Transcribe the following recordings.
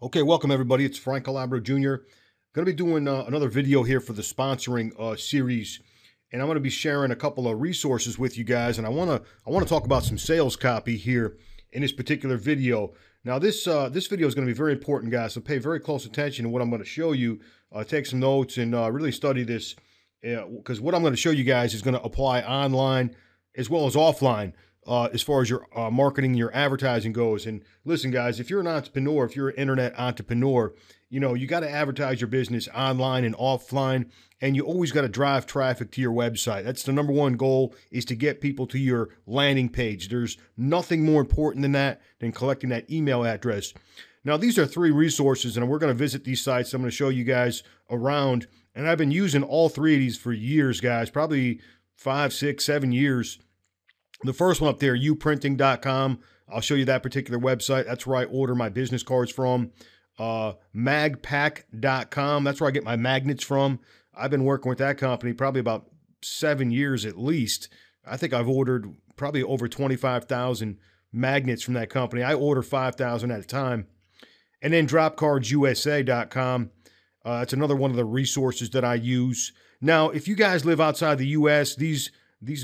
Okay, welcome everybody. It's Frank Calabro Jr. Going to be doing another video here for the sponsoring series, and I'm going to be sharing a couple of resources with you guys. And I want to talk about some sales copy here in this particular video. Now, this video is going to be very important, guys. So pay very close attention to what I'm going to show you. Take some notes and really study this, because what I'm going to show you guys is going to apply online as well as offline. As far as your marketing, your advertising goes. And listen, guys, if you're an entrepreneur, if you're an internet entrepreneur, you know, you got to advertise your business online and offline, and you always got to drive traffic to your website. That's the number one goal, is to get people to your landing page. There's nothing more important than that, than collecting that email address. Now, these are three resources, and we're going to visit these sites. I'm going to show you guys around, and I've been using all three of these for years, guys, probably 5, 6, 7 years. The first one up there, uprinting.com. I'll show you that particular website. That's where I order my business cards from. Magpack.com. That's where I get my magnets from. I've been working with that company probably about 7 years at least. I think I've ordered probably over 25,000 magnets from that company. I order 5,000 at a time. And then dropcardsusa.com. That's another one of the resources that I use. Now, if you guys live outside the U.S., these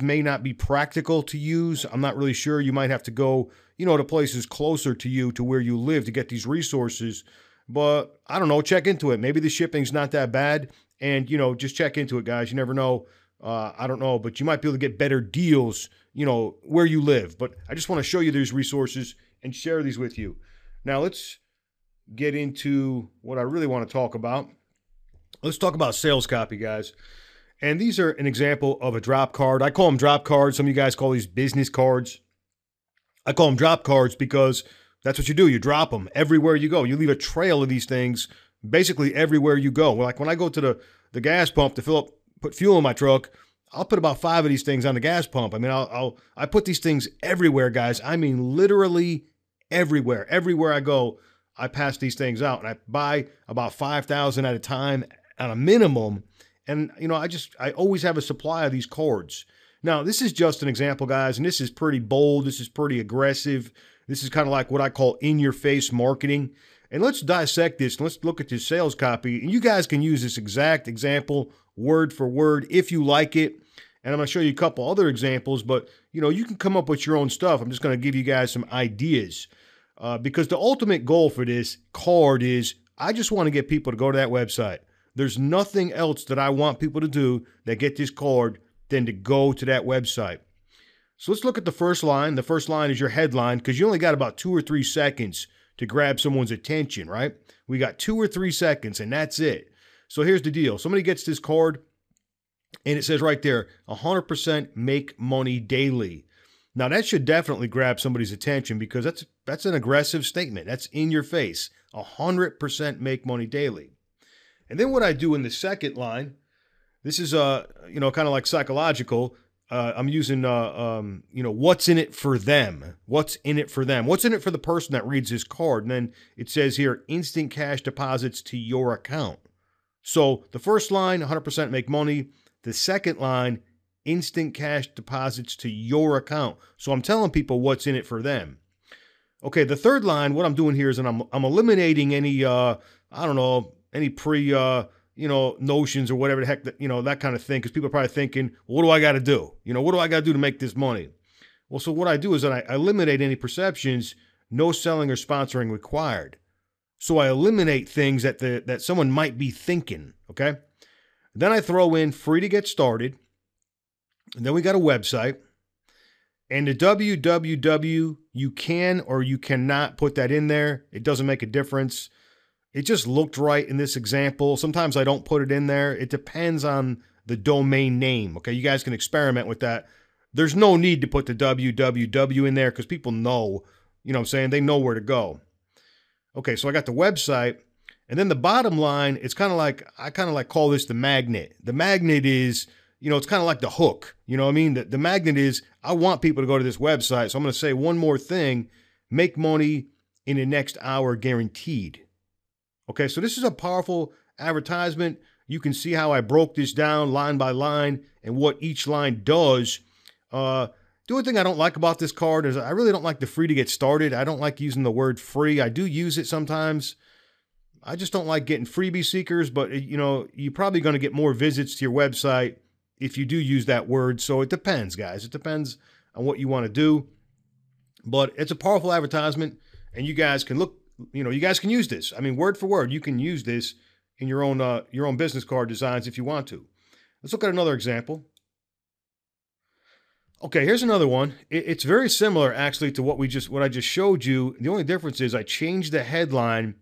may not be practical to use. I'm not really sure. You might have to go, you know, to places closer to you, to where you live, to get these resources. But I don't know, check into it. Maybe the shipping's not that bad. And, you know, just check into it, guys. You never know. I don't know, but you might be able to get better deals, you know, where you live. But I just want to show you these resources and share these with you. Now, let's get into what I really want to talk about. Let's talk about sales copy, guys. And these are an example of a drop card. I call them drop cards. Some of you guys call these business cards. I call them drop cards because that's what you do. You drop them everywhere you go. You leave a trail of these things basically everywhere you go. Like when I go to the gas pump to put fuel in my truck, I'll put about 5 of these things on the gas pump. I mean, I put these things everywhere, guys. I mean, literally everywhere. Everywhere I go, I pass these things out, and I buy about 5,000 at a time on a minimum. And, you know, I always have a supply of these cards. Now, this is just an example, guys, and this is pretty bold. This is pretty aggressive. This is kind of like what I call in-your-face marketing. And let's dissect this. Let's look at this sales copy. And you guys can use this exact example word for word if you like it. And I'm going to show you a couple other examples, but, you know, you can come up with your own stuff. I'm just going to give you guys some ideas because the ultimate goal for this card is I just want to get people to go to that website. There's nothing else that I want people to do that get this card than to go to that website. So let's look at the first line. The first line is your headline, because you only got about 2 or 3 seconds to grab someone's attention, right? We got 2 or 3 seconds, and that's it. So here's the deal. Somebody gets this card, and it says right there, 100% make money daily. Now, that should definitely grab somebody's attention, because that's an aggressive statement. That's in your face, 100% make money daily. And then what I do in the second line, this is, you know, kind of like psychological. I'm using, you know, what's in it for them? What's in it for them? What's in it for the person that reads this card? And then it says here, instant cash deposits to your account. So the first line, 100% make money. The second line, instant cash deposits to your account. So I'm telling people what's in it for them. Okay, the third line, what I'm doing here is I'm eliminating any, I don't know, any you know, notions or whatever the heck, that, you know, that kind of thing. Because people are probably thinking, well, what do I got to do? You know, what do I got to do to make this money? Well, so what I do is that I eliminate any perceptions, no selling or sponsoring required. So I eliminate things that that someone might be thinking, okay? Then I throw in free to get started. And then we got a website. And the www, you can or you cannot put that in there. It doesn't make a difference. It just looked right in this example. Sometimes I don't put it in there. It depends on the domain name. Okay, you guys can experiment with that. There's no need to put the www in there because people know, you know what I'm saying? They know where to go. Okay, so I got the website. And then the bottom line, it's kind of like, I kind of like call this the magnet. The magnet is, you know, it's kind of like the hook. You know what I mean? The magnet is, I want people to go to this website. So I'm going to say one more thing, make money in the next hour guaranteed. Okay, so this is a powerful advertisement. You can see how I broke this down line by line and what each line does. The only thing I don't like about this card is I really don't like the free to get started. I don't like using the word free. I do use it sometimes, I just don't like getting freebie seekers, but you know, you're probably going to get more visits to your website if you do use that word. So it depends, guys. It depends on what you want to do, but it's a powerful advertisement, and you guys can look, you know, you guys can use this. I mean, word for word, you can use this in your own business card designs if you want to. Let's look at another example. Okay, here's another one. It's very similar actually to what I just showed you. The only difference is I changed the headline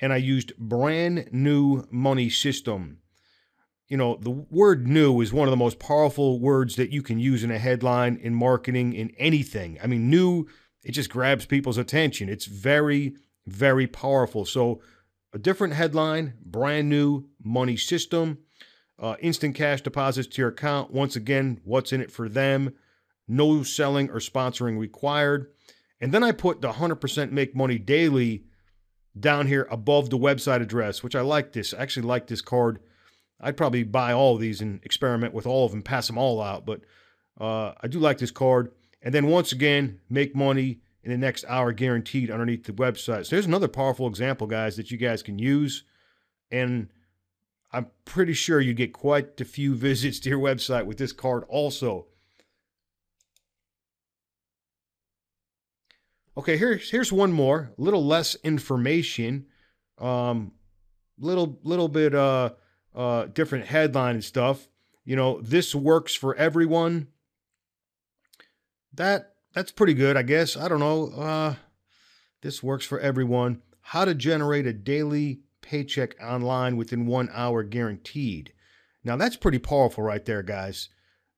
and I used brand new money system. You know, the word new is one of the most powerful words that you can use in a headline, in marketing, in anything. I mean, new, it just grabs people's attention. It's very, very powerful. So a different headline, brand new money system, instant cash deposits to your account. Once again, what's in it for them? No selling or sponsoring required. And then I put the 100% make money daily down here above the website address, which I like this. I actually like this card. I'd probably buy all of these and experiment with all of them, pass them all out. But I do like this card. And then once again, make money in the next hour guaranteed underneath the website. So there's another powerful example, guys, that you guys can use. And I'm pretty sure you get quite a few visits to your website with this card also. Okay, here's one more, a little less information, little bit different headline and stuff. You know, this works for everyone. That's pretty good, I guess. I don't know. This works for everyone. How to generate a daily paycheck online within 1 hour guaranteed. Now that's pretty powerful right there, guys.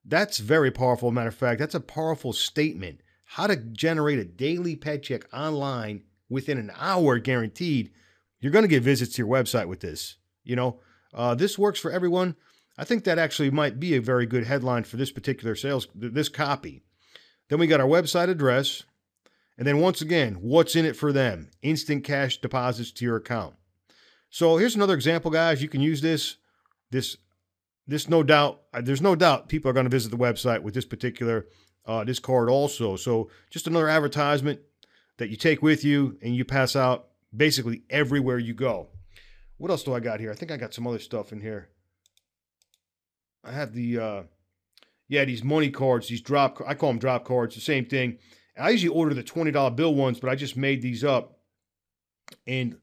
That's very powerful. Matter of fact, that's a powerful statement. How to generate a daily paycheck online within an hour guaranteed. You're going to get visits to your website with this. You know, this works for everyone. I think that actually might be a very good headline for this particular this copy. Then we got our website address. And then once again, what's in it for them? Instant cash deposits to your account. So here's another example, guys. You can use this no doubt, there's no doubt people are going to visit the website with this particular, this card also. So just another advertisement that you take with you and you pass out basically everywhere you go. What else do I got here? I think I got some other stuff in here. I have the, yeah, these money cards, these I call them drop cards, the same thing. I usually order the $20 bill ones, but I just made these up and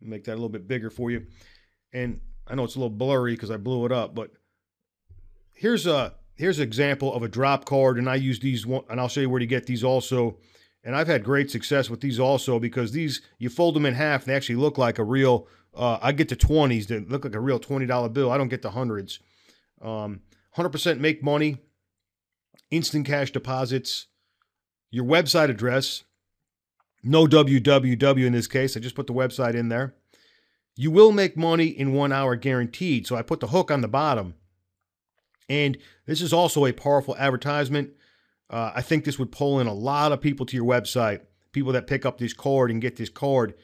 make that a little bit bigger for you. And I know it's a little blurry because I blew it up, but here's an example of a drop card. And I use these one, and I'll show you where to get these also. And I've had great success with these also, because these, you fold them in half and they actually look like a real, I get the 20s that look like a real $20 bill. I don't get the hundreds. 100% make money, instant cash deposits, your website address, no www in this case. I just put the website in there. You will make money in 1 hour guaranteed. So I put the hook on the bottom. And this is also a powerful advertisement. I think this would pull in a lot of people to your website, people that pick up this card and get this card.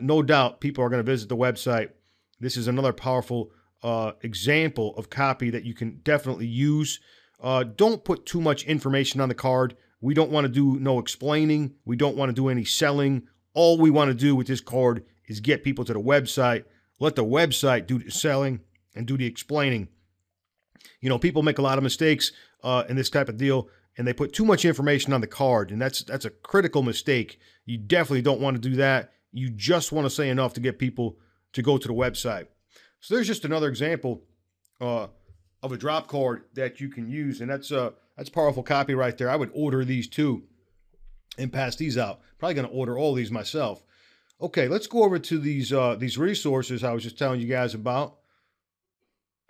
No doubt people are going to visit the website. This is another powerful example of copy that you can definitely use. Don't put too much information on the card. We don't want to do no explaining. We don't want to do any selling. All we want to do with this card is get people to the website, let the website do the selling and do the explaining. You know, people make a lot of mistakes in this type of deal, and they put too much information on the card, and that's a critical mistake. You definitely don't want to do that. You just want to say enough to get people to go to the website. So there's just another example of a drop card that you can use, and that's powerful copy right there. I would order these too and pass these out. Probably going to order all these myself. Okay, let's go over to these resources I was just telling you guys about.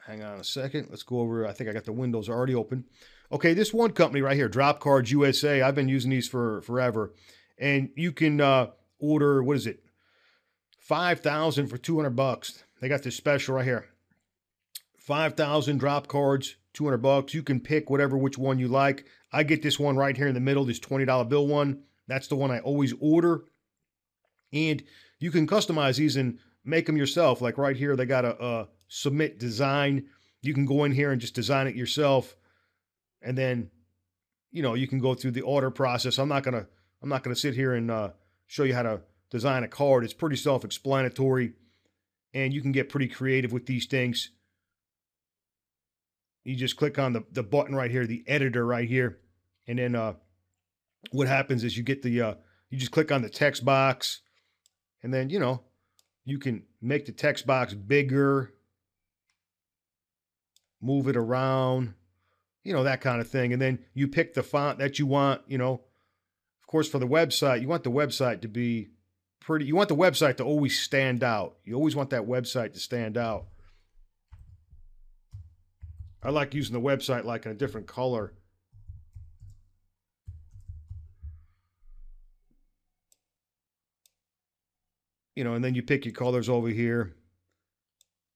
Hang on a second. Let's go over. I think I got the windows already open. Okay, this one company right here, Drop Cards USA. I've been using these for forever, and you can order, what is it, 5,000 for 200 bucks. They got this special right here, 5,000 drop cards, 200 bucks. You can pick which one you like. I get this one right here in the middle, this $20 bill one. That's the one I always order, and you can customize these and make them yourself. Like right here, they got a submit design. You can go in here and just design it yourself. And then, you know, you can go through the order process. I'm not going to sit here and show you how to design a card. It's pretty self-explanatory, and you can get pretty creative with these things. You just click on the button right here, the editor right here, and then what happens is you get the you just click on the text box, and then, you know, you can make the text box bigger, move it around, you know, that kind of thing. And then you pick the font that you want, you know. Of course, for the website, you want the website to be pretty. You want the website to always stand out. You always want that website to stand out. I like using the website like in a different color. You know, and then you pick your colors over here.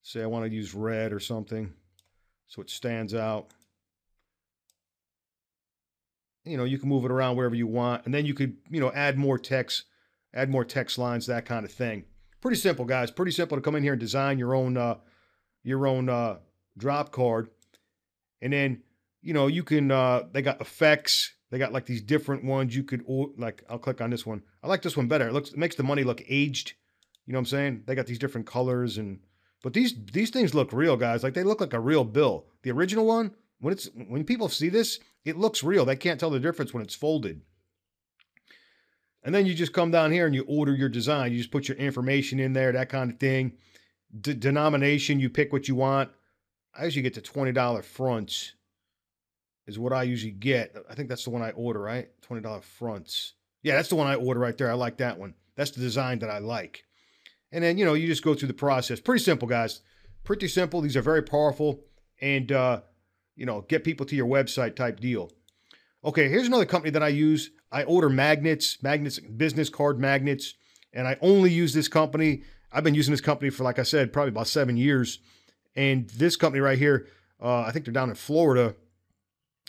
Say I want to use red or something, so it stands out. You know, you can move it around wherever you want, and then you could, you know, add more text lines, that kind of thing. Pretty simple, guys. Pretty simple to come in here and design your own drop card. And then, you know, you can they got effects. They got like these different ones. You could like, I'll click on this one. I like this one better. It looks, it makes the money look aged. You know what I'm saying? They got these different colors, and but these things look real, guys. Like, they look like a real bill. The original one, when people see this, it looks real. They can't tell the difference when it's folded. And then you just come down here and you order your design. You just put your information in there, that kind of thing. Denomination, you pick what you want. I usually get the $20 fronts is what I usually get. I think that's the one I order, right? $20 fronts. Yeah, that's the one I order right there. I like that one. That's the design that I like. And then, you know, you just go through the process. Pretty simple, guys. Pretty simple. These are very powerful. And, you know, get people to your website type deal. Okay, here's another company that I use. I order magnets, business card magnets, and I only use this company. I've been using this company for, like I said, probably about 7 years. And this company right here, I think they're down in Florida,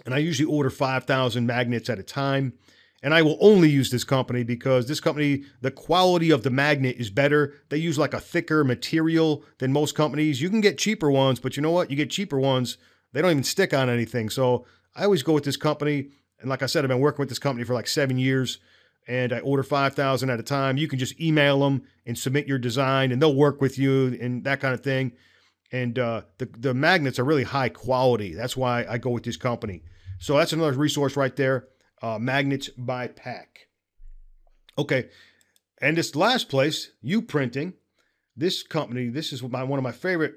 and I usually order 5,000 magnets at a time. And I will only use this company because this company, the quality of the magnet is better. They use like a thicker material than most companies. You can get cheaper ones, but you know what? You get cheaper ones, they don't even stick on anything. So I always go with this company. And like I said, I've been working with this company for like 7 years, and I order 5,000 at a time. You can just email them and submit your design, and they'll work with you and that kind of thing. And the magnets are really high quality. That's why I go with this company. So that's another resource right there. Magnets by Pack. Okay. And this last place, Uprinting. This company, this is one of my favorite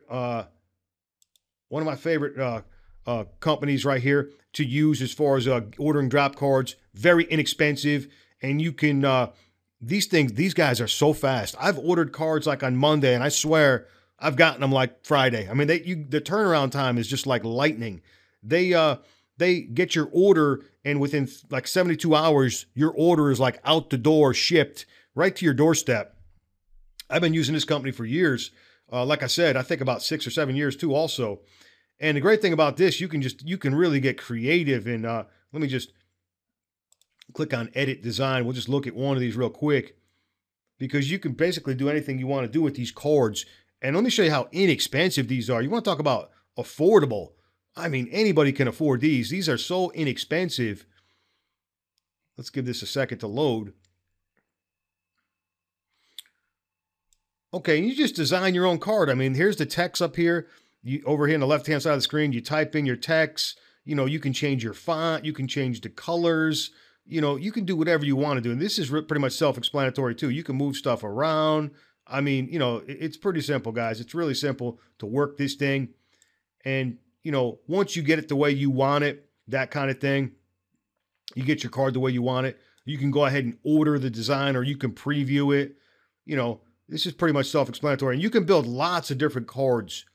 companies right here to use as far as ordering drop cards. Very inexpensive, and you can these guys are so fast. I've ordered cards like on Monday, and I swear I've gotten them like Friday. I mean, the turnaround time is just like lightning. They get your order, and within like 72 hours, your order is like out the door, shipped right to your doorstep. I've been using this company for years. Like I said, I think about 6 or 7 years too also. And the great thing about this, you can really get creative. And let me just click on edit design. We'll just look at one of these real quick, because you can basically do anything you want to do with these cards. And let me show you how inexpensive these are. You want to talk about affordable. I mean, anybody can afford these. These are so inexpensive. Let's give this a second to load. Okay, you just design your own card. I mean, here's the text up here. Over here on the left-hand side of the screen, you type in your text. You know, you can change your font. You can change the colors. You know, you can do whatever you want to do. And this is pretty much self-explanatory, too. You can move stuff around. I mean, you know, it's pretty simple, guys. It's really simple to work this thing. And, you know, once you get it the way you want it, that kind of thing, you get your card the way you want it, you can go ahead and order the design, or you can preview it. You know, this is pretty much self-explanatory. And you can build lots of different cards.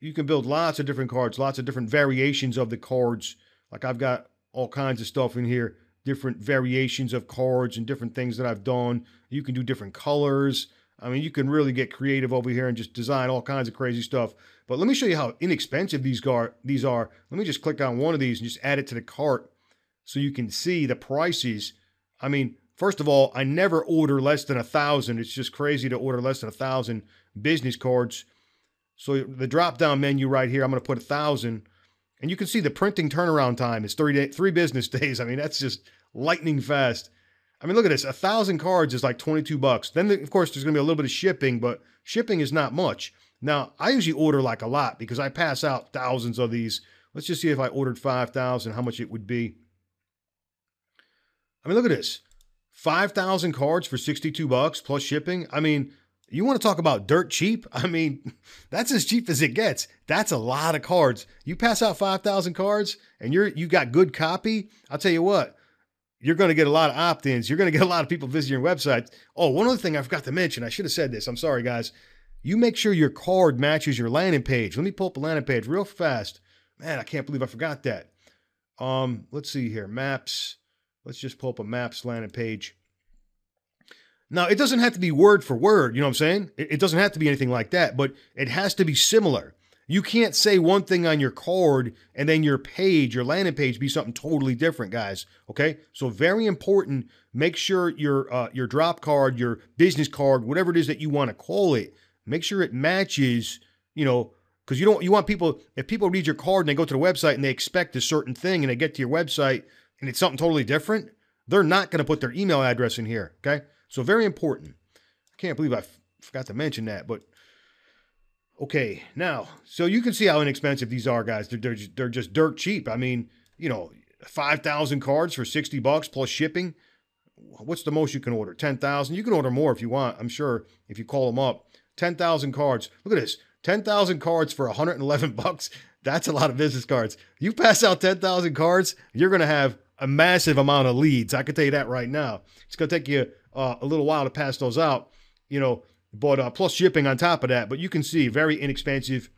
You can build lots of different cards, lots of different variations of the cards. Like, I've got all kinds of stuff in here. Different variations of cards and different things that I've done. You can do different colors. I mean, you can really get creative over here and just design all kinds of crazy stuff. But let me show you how inexpensive these are. Let me just click on one of these and just add it to the cart so you can see the prices. I mean, first of all, I never order less than 1,000. It's just crazy to order less than 1,000 business cards. So the drop-down menu right here, I'm going to put 1,000. And you can see the printing turnaround time is 3 business days. I mean, that's just lightning fast. I mean, look at this. 1,000 cards is like 22 bucks. Then, of course, there's going to be a little bit of shipping, but shipping is not much. Now, I usually order like a lot because I pass out thousands of these. Let's just see if I ordered 5,000, how much it would be. I mean, look at this. 5,000 cards for 62 bucks plus shipping. I mean, you want to talk about dirt cheap? I mean, that's as cheap as it gets. That's a lot of cards. You pass out 5,000 cards and you got good copy. I'll tell you what, you're going to get a lot of opt-ins. You're going to get a lot of people visiting your website. Oh, one other thing I forgot to mention. I should have said this. I'm sorry, guys. You make sure your card matches your landing page. Let me pull up a landing page real fast. Man, I can't believe I forgot that. Let's see here. Maps. Let's just pull up a Maps landing page. Now, it doesn't have to be word for word. You know what I'm saying? It doesn't have to be anything like that, but it has to be similar. You can't say one thing on your card and then your page, your landing page, be something totally different, guys. Okay? So very important. Make sure your drop card, your business card, whatever it is that you want to call it, make sure it matches, you know, because you want people, if people read your card and they go to the website and they expect a certain thing and they get to your website and it's something totally different, they're not going to put their email address in here, okay? So very important. I can't believe I forgot to mention that, but okay. Now, so you can see how inexpensive these are, guys. They're just dirt cheap. I mean, you know, 5,000 cards for 60 bucks plus shipping. What's the most you can order? 10,000. You can order more if you want, I'm sure, if you call them up. 10,000 cards. Look at this. 10,000 cards for 111 bucks. That's a lot of business cards. You pass out 10,000 cards, you're going to have a massive amount of leads. I can tell you that right now. It's going to take you a little while to pass those out, you know, but plus shipping on top of that. But you can see, very inexpensive.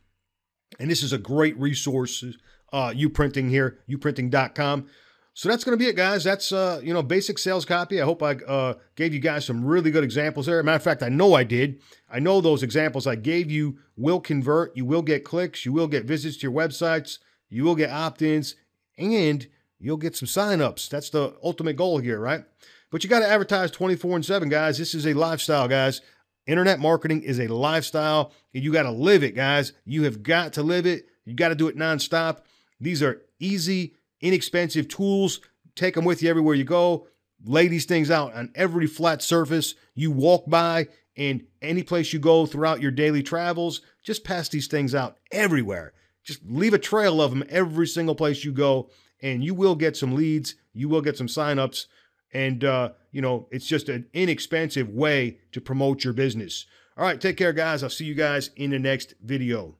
And this is a great resource, uprinting here, uprinting.com. So that's going to be it, guys. That's, you know, basic sales copy. I hope I gave you guys some really good examples there. Matter of fact, I know I did. I know those examples I gave you will convert. You will get clicks. You will get visits to your websites. You will get opt-ins. And you'll get some sign-ups. That's the ultimate goal here, right? But you got to advertise 24/7, guys. This is a lifestyle, guys. Internet marketing is a lifestyle. And you got to live it, guys. You have got to live it. You got to do it nonstop. These are easy, inexpensive tools. Take them with you everywhere you go. Lay these things out on every flat surface you walk by and any place you go throughout your daily travels. Just pass these things out everywhere. Just leave a trail of them every single place you go, and you will get some leads. You will get some signups. And, you know, it's just an inexpensive way to promote your business. All right, take care, guys. I'll see you guys in the next video.